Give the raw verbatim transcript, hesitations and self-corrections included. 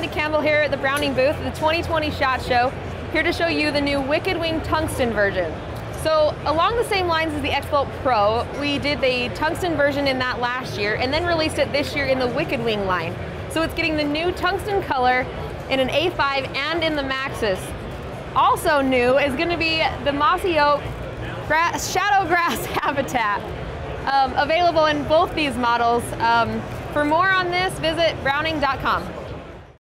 Shandi Campbell here at the Browning booth at the twenty twenty SHOT Show, here to show you the new Wicked Wing Tungsten version. So along the same lines as the X-Bolt Pro, we did the Tungsten version in that last year and then released it this year in the Wicked Wing line. So it's getting the new Tungsten color in an A five and in the Maxxis. Also new is going to be the Mossy Oak Shadow Grass Habitat, um, available in both these models. Um, For more on this, visit browning dot com.